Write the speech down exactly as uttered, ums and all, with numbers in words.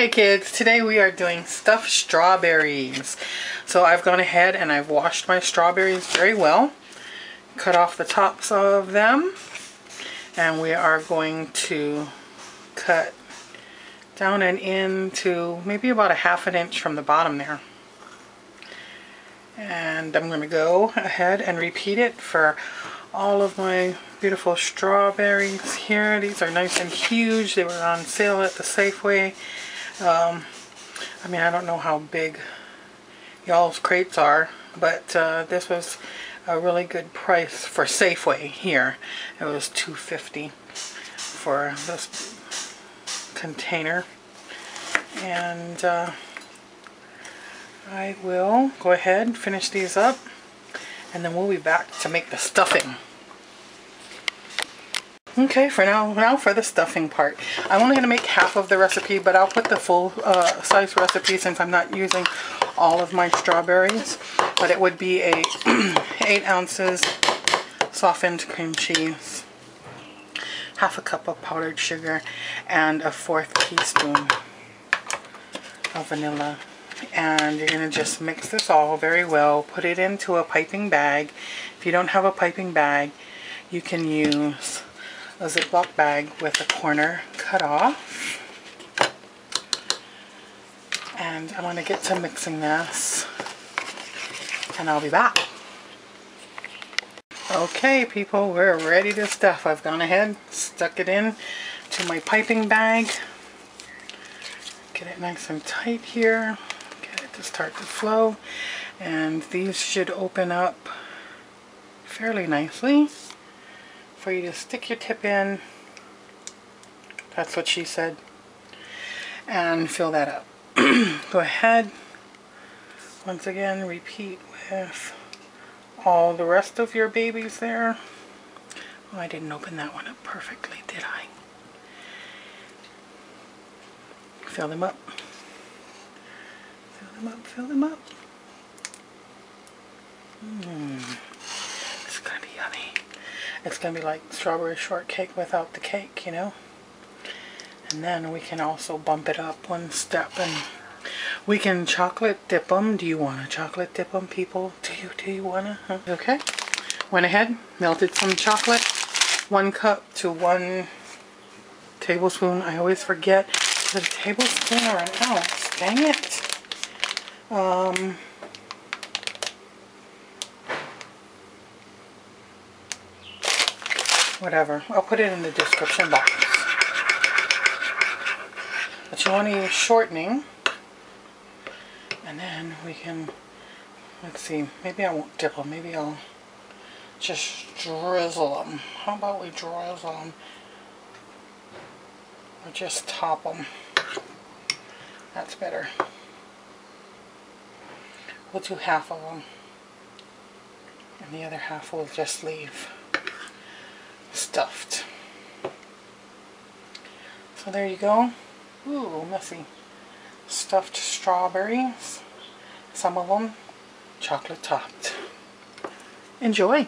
Hey kids, today we are doing stuffed strawberries. So I've gone ahead and I've washed my strawberries very well, cut off the tops of them, and we are going to cut down and into maybe about a half an inch from the bottom there. And I'm going to go ahead and repeat it for all of my beautiful strawberries here. These are nice and huge. They were on sale at the Safeway. Um, I mean, I don't know how big y'all's crates are, but uh, this was a really good price for Safeway here. It was two fifty for this container. And uh, I will go ahead and finish these up, and then we'll be back to make the stuffing. Okay, for now, now for the stuffing part. I'm only going to make half of the recipe, but I'll put the full uh, size recipe since I'm not using all of my strawberries. But it would be a eight ounces softened cream cheese, half a cup of powdered sugar, and a fourth teaspoon of vanilla. And you're going to just mix this all very well. Put it into a piping bag. If you don't have a piping bag, you can use a Ziploc bag with a corner cut off. And I'm going to get to mixing this, and I'll be back. Okay people, we're ready to stuff. I've gone ahead, stuck it in to my piping bag. Get it nice and tight here. Get it to start to flow. And these should open up fairly nicely for you to stick your tip in. That's what she said. And fill that up. Go ahead, once again, repeat with all the rest of your babies there. Oh, I didn't open that one up perfectly, did I? Fill them up. Fill them up, fill them up. Mmm. It's gonna be yummy. It's going to be like strawberry shortcake without the cake, you know. And then we can also bump it up one step, and we can chocolate dip them. Do you want to chocolate dip them, people? Do you, do you want to? Huh? Okay. Went ahead, melted some chocolate. One cup to one tablespoon. I always forget. Is it a tablespoon or an ounce? Dang it. Um... Whatever. I'll put it in the description box. But you want to use shortening. And then we can, let's see, maybe I won't dip them. Maybe I'll just drizzle them. How about we drizzle them? Or just top them. That's better. We'll do half of them. And the other half we'll just leave stuffed. So there you go. Ooh, messy. Stuffed strawberries. Some of them chocolate topped. Enjoy!